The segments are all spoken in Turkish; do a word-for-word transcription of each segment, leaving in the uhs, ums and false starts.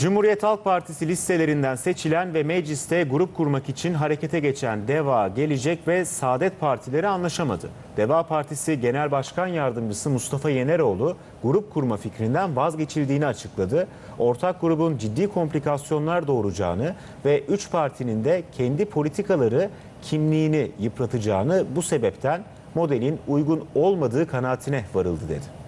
Cumhuriyet Halk Partisi listelerinden seçilen ve mecliste grup kurmak için harekete geçen DEVA, Gelecek ve Saadet Partileri anlaşamadı. DEVA Partisi Genel Başkan Yardımcısı Mustafa Yeneroğlu grup kurma fikrinden vazgeçildiğini açıkladı. Ortak grubun ciddi komplikasyonlar doğuracağını ve üç partinin de kendi politikaları kimliğini yıpratacağını, bu sebepten modelin uygun olmadığı kanaatine varıldı dedi.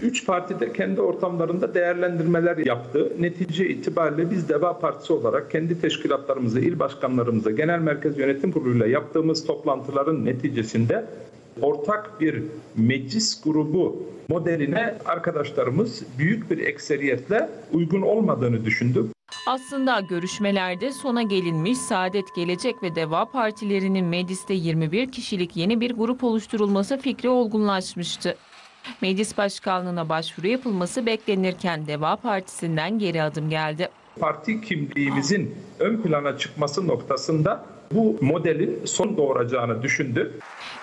Üç parti de kendi ortamlarında değerlendirmeler yaptı. Netice itibariyle biz DEVA Partisi olarak kendi teşkilatlarımızı, il başkanlarımızı, genel merkez yönetim kuruluyla yaptığımız toplantıların neticesinde ortak bir meclis grubu modeline arkadaşlarımız büyük bir ekseriyetle uygun olmadığını düşündü. Aslında görüşmelerde sona gelinmiş, Saadet, Gelecek ve DEVA partilerinin mecliste yirmi bir kişilik yeni bir grup oluşturulması fikri olgunlaşmıştı. Meclis başkanlığına başvuru yapılması beklenirken DEVA Partisi'nden geri adım geldi. Parti kimliğimizin ön plana çıkması noktasında bu modelin son doğuracağını düşündü.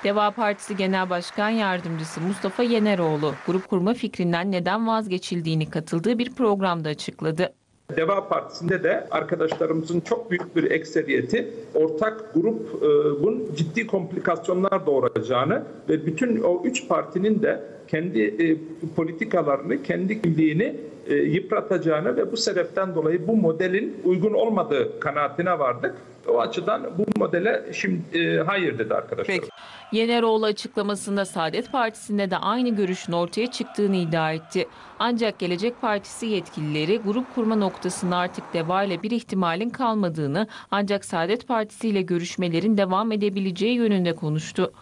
DEVA Partisi Genel Başkan Yardımcısı Mustafa Yeneroğlu grup kurma fikrinden neden vazgeçildiğini katıldığı bir programda açıkladı. DEVA Partisi'nde de arkadaşlarımızın çok büyük bir ekseriyeti ortak grubun ciddi komplikasyonlar doğuracağını ve bütün o üç partinin de kendi politikalarını, kendi kimliğini yıpratacağını ve bu sebepten dolayı bu modelin uygun olmadığı kanaatine vardık. O açıdan bu modele şimdi hayır dedi arkadaşlar. Peki. Yeneroğlu açıklamasında Saadet Partisi'nde de aynı görüşün ortaya çıktığını iddia etti. Ancak Gelecek Partisi yetkilileri grup kurma noktasında artık DEVA ile bir ihtimalin kalmadığını, ancak Saadet Partisi ile görüşmelerin devam edebileceği yönünde konuştu.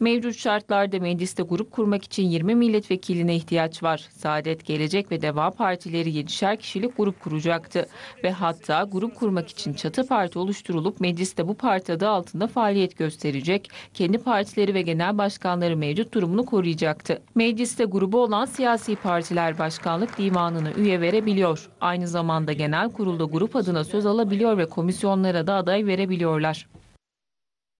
Mevcut şartlarda mecliste grup kurmak için yirmi milletvekiline ihtiyaç var. Saadet, Gelecek ve DEVA partileri yedişer kişilik grup kuracaktı. Ve hatta grup kurmak için çatı parti oluşturulup mecliste bu parti adı altında faaliyet gösterecek, kendi partileri ve genel başkanları mevcut durumunu koruyacaktı. Mecliste grubu olan siyasi partiler başkanlık divanına üye verebiliyor. Aynı zamanda genel kurulda grup adına söz alabiliyor ve komisyonlara da aday verebiliyorlar.